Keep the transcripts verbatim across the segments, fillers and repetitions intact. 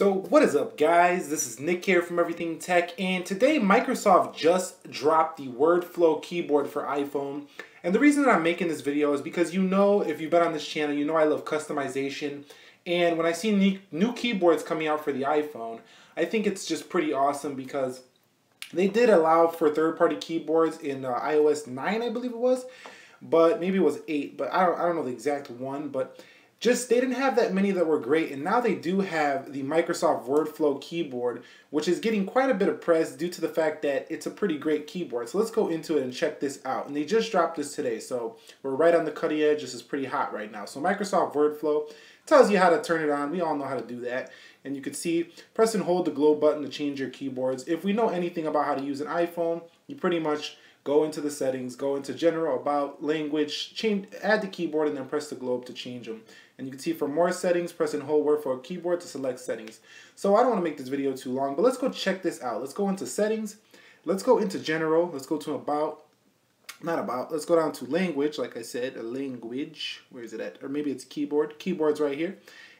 So what is up, guys? This is Nick here from Everything Tech, and today Microsoft just dropped the Word Flow keyboard for iPhone. And the reason that I'm making this video is because, you know, if you've been on this channel, you know I love customization. And when I see new keyboards coming out for the iPhone, I think it's just pretty awesome because they did allow for third-party keyboards in uh, iOS nine, I believe it was, but maybe it was eight, but I don't, I don't know the exact one, but just they didn't have that many that were great, and now they do have the Microsoft Word Flow keyboard, which is getting quite a bit of press due to the fact that it's a pretty great keyboard. So let's go into it and check this out. And they just dropped this today, so we're right on the cutting edge. This is pretty hot right now. So Microsoft Word Flow tells you how to turn it on. We all know how to do that. And you can see, press and hold the globe button to change your keyboards. If we know anything about how to use an iPhone, you pretty much go into the settings, go into general, about, language, change, add the keyboard, and then press the globe to change them. And you can see for more settings, press and hold Word Flow keyboard to select settings. So I don't want to make this video too long, but let's go check this out. Let's go into settings. Let's go into general. Let's go to about, not about, let's go down to language, like I said, a language. Where is it at? Or maybe it's keyboard. Keyboard's right here.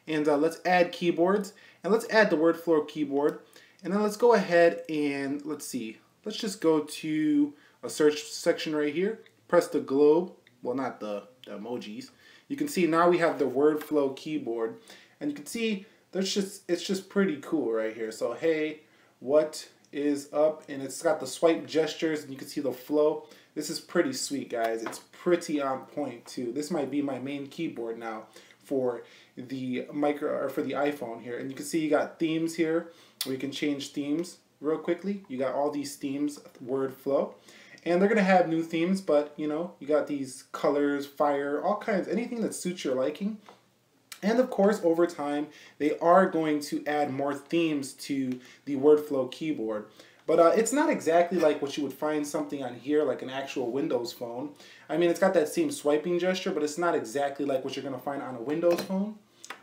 And uh, let's add keyboards. And let's add the Word Flow keyboard. And then let's go ahead and, let's see, let's just go to a search section right here, press the globe, well not the, the emojis. You can see now we have the Word Flow keyboard, and you can see there's just, it's just pretty cool right here. So hey, what is up? And it's got the swipe gestures, and you can see the flow. This is pretty sweet, guys. It's pretty on point too. This might be my main keyboard now for the micro, or for the iPhone here. And you can see you got themes here, where you can change themes real quickly. You got all these themes, Word Flow. And they're going to have new themes, but, you know, you got these colors, fire, all kinds, anything that suits your liking. And, of course, over time, they are going to add more themes to the Word Flow keyboard. But uh, it's not exactly like what you would find something on here, like an actual Windows phone. I mean, it's got that same swiping gesture, but it's not exactly like what you're going to find on a Windows phone.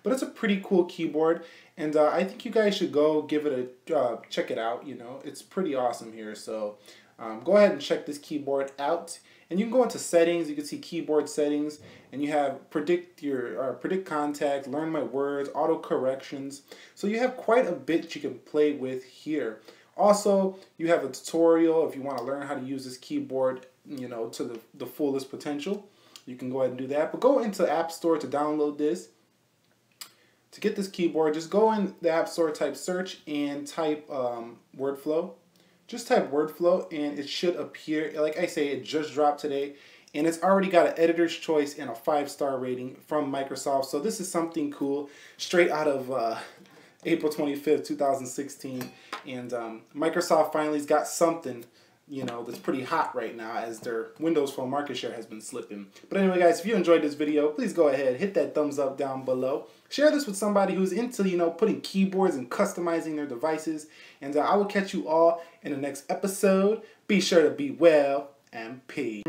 But it's a pretty cool keyboard, and uh, I think you guys should go give it a, uh, check it out, you know. It's pretty awesome here, so Um, go ahead and check this keyboard out, and you can go into settings. You can see keyboard settings, and you have predict your or predict contact, learn my words, auto corrections. So you have quite a bit you can play with here. Also, you have a tutorial if you want to learn how to use this keyboard, you know, to the, the fullest potential. You can go ahead and do that. But go into App Store to download this. To get this keyboard, just go in the App Store, type search, and type um, Word Flow. Just type Word Flow and it should appear. Like I say, it just dropped today, and it's already got an editor's choice and a five-star rating from Microsoft. So this is something cool, straight out of uh, April twenty-fifth, two thousand sixteen. And um, Microsoft finally's got something, you know, that's pretty hot right now, as their Windows Phone market share has been slipping. But anyway, guys, if you enjoyed this video, please go ahead, hit that thumbs up down below. Share this with somebody who's into, you know, putting keyboards and customizing their devices. And uh, I will catch you all in the next episode. Be sure to be well and peace.